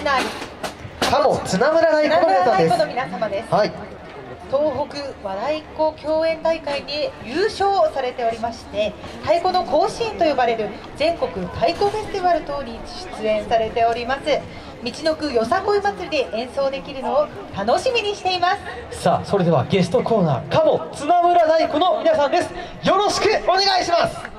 しないかもつながらないこの皆様です。はい、東北和太鼓競演大会で優勝されておりまして、太鼓の甲子園と呼ばれる全国太鼓フェスティバル等に出演されております。みちのくよさこい祭りで演奏できるのを楽しみにしています。さあ、それではゲストコーナーかもつなむら太鼓の皆さんです。よろしくお願いします。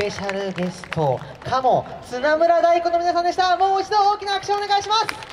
ペシャルゲスト、鴨津名村大鼓の皆さんでした。もう一度大きな拍手をお願いします。